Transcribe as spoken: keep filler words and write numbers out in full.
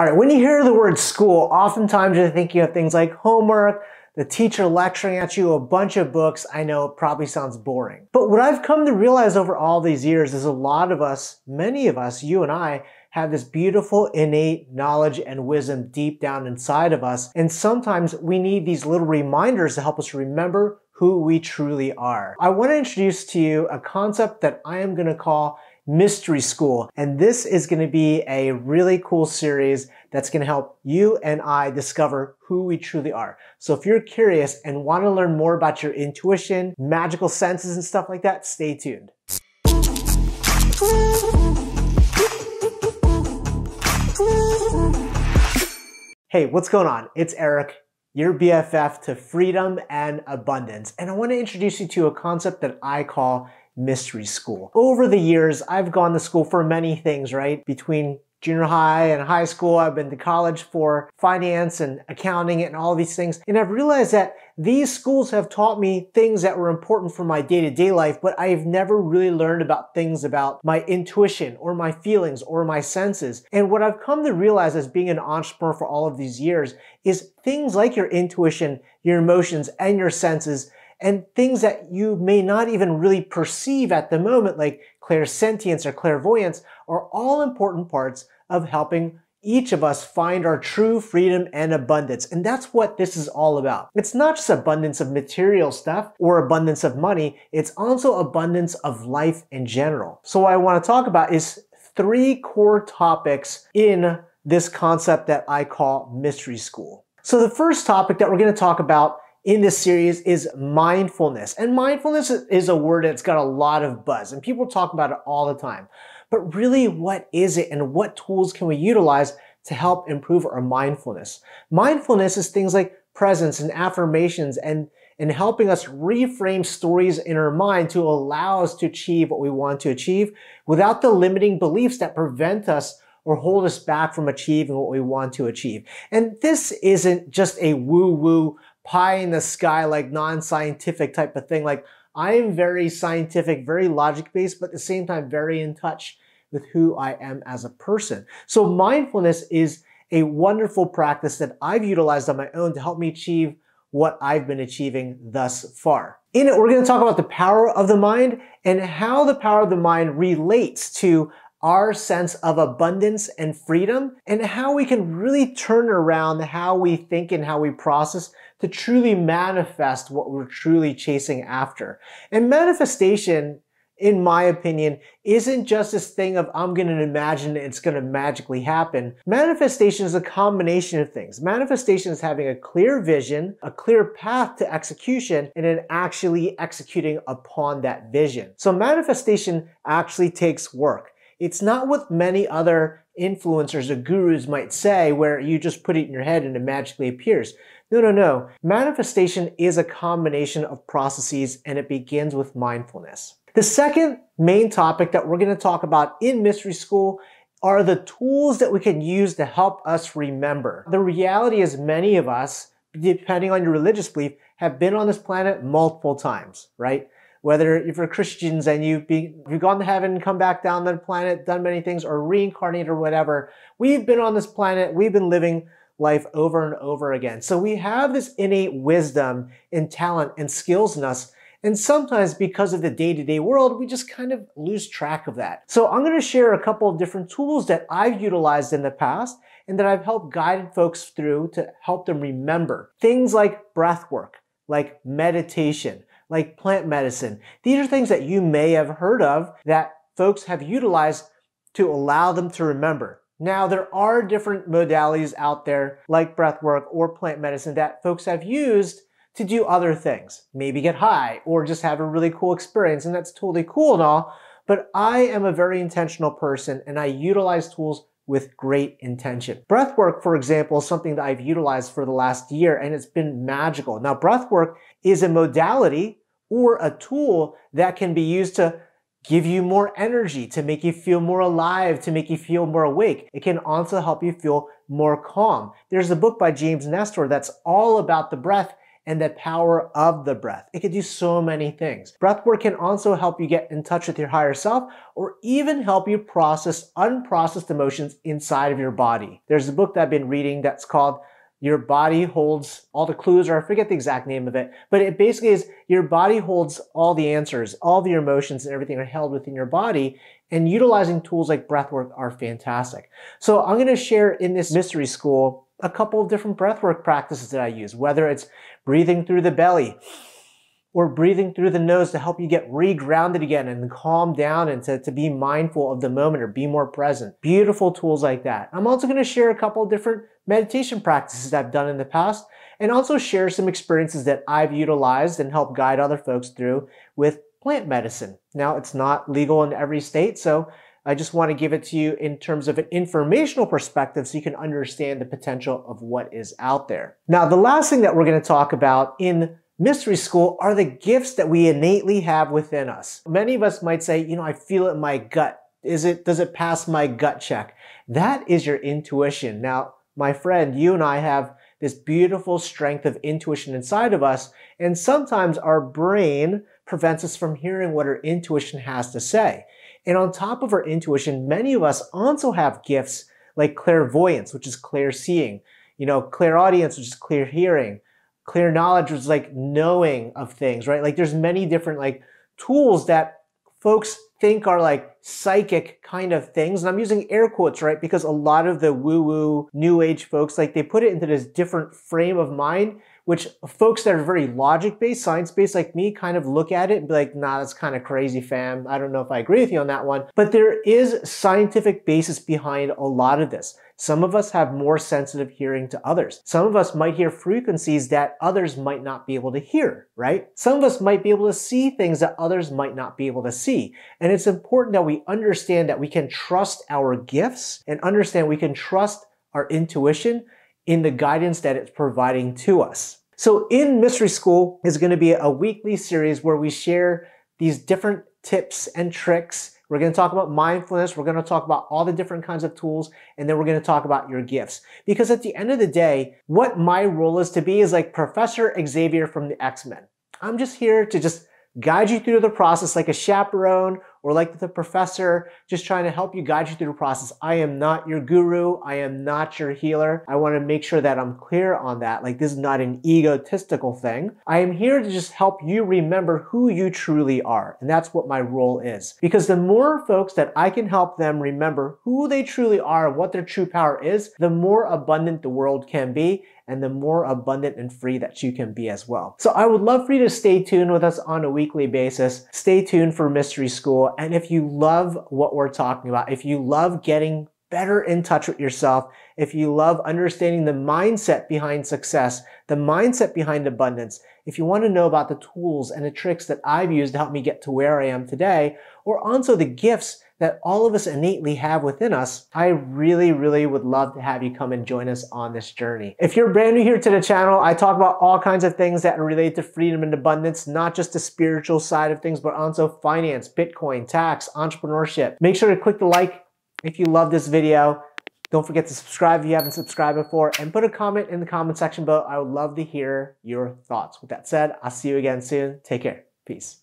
All right, when you hear the word school, oftentimes you're thinking of things like homework, the teacher lecturing at you, a bunch of books. I know it probably sounds boring. But what I've come to realize over all these years is a lot of us, many of us, you and I, have this beautiful innate knowledge and wisdom deep down inside of us. And sometimes we need these little reminders to help us remember who we truly are. I want to introduce to you a concept that I am going to call Mystery School. And this is going to be a really cool series that's going to help you and I discover who we truly are. So if you're curious and want to learn more about your intuition, magical senses, and stuff like that, stay tuned. Hey, what's going on? It's Eric, your B F F to freedom and abundance. And I want to introduce you to a concept that I call Mystery School. Over the years, I've gone to school for many things, right? Between junior high and high school, I've been to college for finance and accounting and all these things. And I've realized that these schools have taught me things that were important for my day-to-day life, but I've never really learned about things about my intuition or my feelings or my senses. And what I've come to realize as being an entrepreneur for all of these years is things like your intuition, your emotions, and your senses, and things that you may not even really perceive at the moment, like clairsentience or clairvoyance, are all important parts of helping each of us find our true freedom and abundance. And that's what this is all about. It's not just abundance of material stuff or abundance of money, it's also abundance of life in general. So what I want to talk about is three core topics in this concept that I call Mystery School. So the first topic that we're going to talk about in this series is mindfulness. And mindfulness is a word that's got a lot of buzz and people talk about it all the time. But really, what is it and what tools can we utilize to help improve our mindfulness? Mindfulness is things like presence and affirmations and, and helping us reframe stories in our mind to allow us to achieve what we want to achieve without the limiting beliefs that prevent us or hold us back from achieving what we want to achieve. And this isn't just a woo-woo pie in the sky, like non-scientific type of thing. Like, I am very scientific, very logic-based, but at the same time, very in touch with who I am as a person. So mindfulness is a wonderful practice that I've utilized on my own to help me achieve what I've been achieving thus far. In it, we're going to talk about the power of the mind and how the power of the mind relates to our sense of abundance and freedom, and how we can really turn around how we think and how we process to truly manifest what we're truly chasing after. And manifestation, in my opinion, isn't just this thing of I'm going to imagine it's going to magically happen. Manifestation is a combination of things. Manifestation is having a clear vision, a clear path to execution, and then actually executing upon that vision. So manifestation actually takes work. It's not what many other influencers or gurus might say, where you just put it in your head and it magically appears. No, no, no. Manifestation is a combination of processes, and it begins with mindfulness. The second main topic that we're going to talk about in Mystery School are the tools that we can use to help us remember. The reality is, many of us, depending on your religious belief, have been on this planet multiple times, right? Whether if you're Christians and you've, been, you've gone to heaven, come back down to the planet, done many things, or reincarnated or whatever, we've been on this planet, we've been living life over and over again. So we have this innate wisdom and talent and skills in us. And sometimes because of the day-to-day world, we just kind of lose track of that. So I'm going to share a couple of different tools that I've utilized in the past and that I've helped guide folks through to help them remember. Things like breathwork, like meditation, like plant medicine. These are things that you may have heard of that folks have utilized to allow them to remember. Now, there are different modalities out there like breathwork or plant medicine that folks have used to do other things, maybe get high or just have a really cool experience, and that's totally cool and all, but I am a very intentional person and I utilize tools with great intention. Breathwork, for example, is something that I've utilized for the last year and it's been magical. Now, breathwork is a modality or a tool that can be used to give you more energy, to make you feel more alive, to make you feel more awake. It can also help you feel more calm. There's a book by James Nestor that's all about the breath and the power of the breath. It can do so many things. Breathwork can also help you get in touch with your higher self, or even help you process unprocessed emotions inside of your body. There's a book that I've been reading that's called Your Body Holds All the Clues, or I forget the exact name of it, but it basically is your body holds all the answers, all the emotions and everything are held within your body, and utilizing tools like breathwork are fantastic. So I'm gonna share in this Mystery School a couple of different breathwork practices that I use, whether it's breathing through the belly or breathing through the nose to help you get regrounded again and calm down and to, to be mindful of the moment or be more present. Beautiful tools like that. I'm also gonna share a couple of different meditation practices I've done in the past, and also share some experiences that I've utilized and helped guide other folks through with plant medicine. Now, it's not legal in every state, so I just want to give it to you in terms of an informational perspective so you can understand the potential of what is out there. Now, the last thing that we're going to talk about in Mystery School are the gifts that we innately have within us. Many of us might say, you know, I feel it in my gut. Is it, does it pass my gut check? That is your intuition. Now, my friend, you and I have this beautiful strength of intuition inside of us, and sometimes our brain prevents us from hearing what our intuition has to say. And on top of our intuition, many of us also have gifts like clairvoyance, which is clairseeing, you know, clairaudience, which is clear hearing, clear knowledge, which is like knowing of things, right? Like there's many different like tools that folks think are like psychic kind of things. And I'm using air quotes, right? Because a lot of the woo-woo new age folks, like they put it into this different frame of mind, which folks that are very logic-based, science-based like me kind of look at it and be like, nah, that's kind of crazy, fam. I don't know if I agree with you on that one. But there is scientific basis behind a lot of this. Some of us have more sensitive hearing to others. Some of us might hear frequencies that others might not be able to hear, right? Some of us might be able to see things that others might not be able to see. And it's important that we understand that we can trust our gifts and understand we can trust our intuition in the guidance that it's providing to us. So in Mystery School is going to be a weekly series where we share these different tips and tricks. We're going to talk about mindfulness, we're going to talk about all the different kinds of tools, and then we're going to talk about your gifts. Because at the end of the day, what my role is to be is like Professor Xavier from the X-Men. I'm just here to just guide you through the process like a chaperone or like the professor, just trying to help you guide you through the process. I am not your guru. I am not your healer. I want to make sure that I'm clear on that. Like this is not an egotistical thing. I am here to just help you remember who you truly are. And that's what my role is. Because the more folks that I can help them remember who they truly are and what their true power is, the more abundant the world can be, and the more abundant and free that you can be as well. So I would love for you to stay tuned with us on a weekly basis. Stay tuned for Mystery School. And if you love what we're talking about, if you love getting better in touch with yourself, if you love understanding the mindset behind success, the mindset behind abundance, if you want to know about the tools and the tricks that I've used to help me get to where I am today, or also the gifts that all of us innately have within us, I really, really would love to have you come and join us on this journey. If you're brand new here to the channel, I talk about all kinds of things that relate to freedom and abundance, not just the spiritual side of things, but also finance, Bitcoin, tax, entrepreneurship. Make sure to click the like if you love this video. Don't forget to subscribe if you haven't subscribed before, and put a comment in the comment section below. I would love to hear your thoughts. With that said, I'll see you again soon. Take care. Peace.